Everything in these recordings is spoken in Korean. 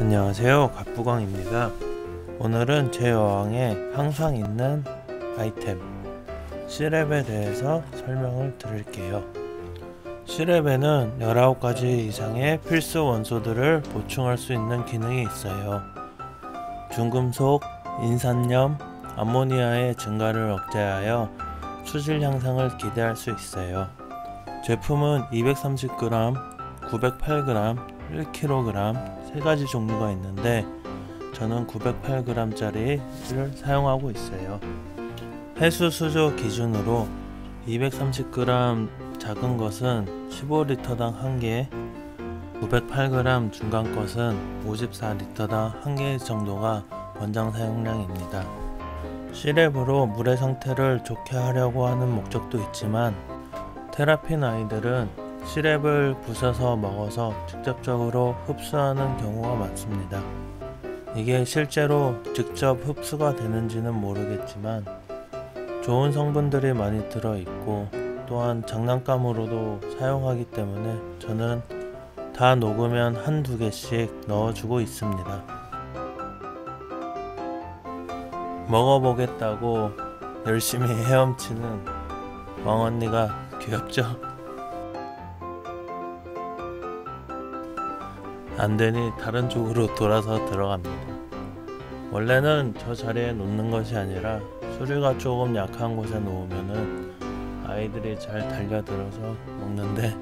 안녕하세요, 갑부광입니다. 오늘은 제 여왕에 항상 있는 아이템 C랩에 대해서 설명을 드릴게요. C랩에는 19가지 이상의 필수 원소들을 보충할 수 있는 기능이 있어요. 중금속, 인산염, 암모니아의 증가를 억제하여 수질 향상을 기대할 수 있어요. 제품은 230g, 908g, 1kg 세 가지 종류가 있는데 저는 908g 짜리를 사용하고 있어요. 해수 수조 기준으로 230g 작은 것은 15리터당 1개, 908g 중간 것은 54리터당 1개 정도가 권장 사용량입니다. C랩으로 물의 상태를 좋게 하려고 하는 목적도 있지만 테라핀 아이들은 C랩을 부숴서 먹어서 직접적으로 흡수하는 경우가 많습니다. 이게 실제로 직접 흡수가 되는지는 모르겠지만 좋은 성분들이 많이 들어있고 또한 장난감으로도 사용하기 때문에 저는 다 녹으면 한두 개씩 넣어주고 있습니다. 먹어보겠다고 열심히 헤엄치는 왕언니가 귀엽죠? 안되니 다른 쪽으로 돌아서 들어갑니다. 원래는 저 자리에 놓는 것이 아니라 수리가 조금 약한 곳에 놓으면은 아이들이 잘 달려들어서 먹는데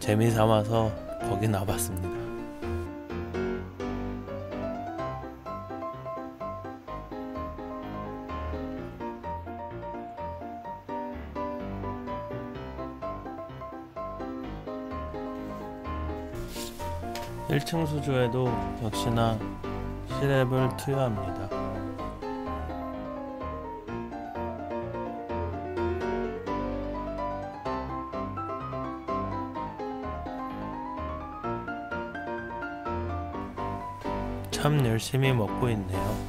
재미삼아서 거기 놔봤습니다. 일 층 수조에도 역시나 C랩을 투여합니다. 참 열심히 먹고 있네요.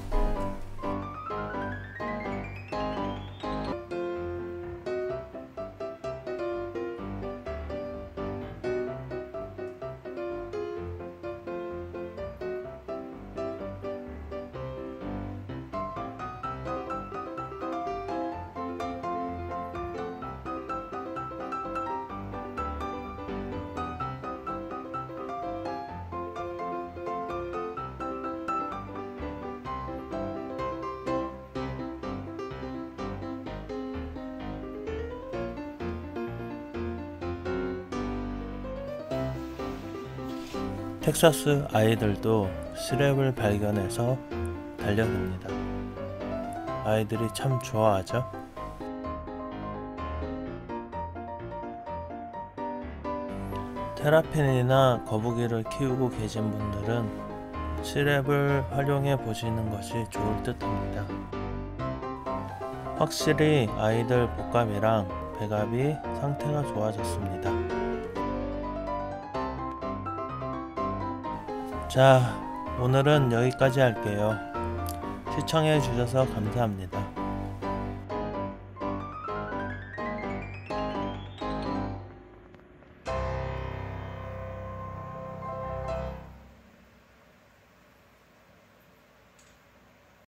텍사스 아이들도 C랩을 발견해서 달려듭니다. 아이들이 참 좋아하죠? 테라핀이나 거북이를 키우고 계신 분들은 C랩을 활용해 보시는 것이 좋을 듯 합니다. 확실히 아이들 복갑이랑 배갑이 상태가 좋아졌습니다. 자, 오늘은 여기까지 할게요. 시청해 주셔서 감사합니다.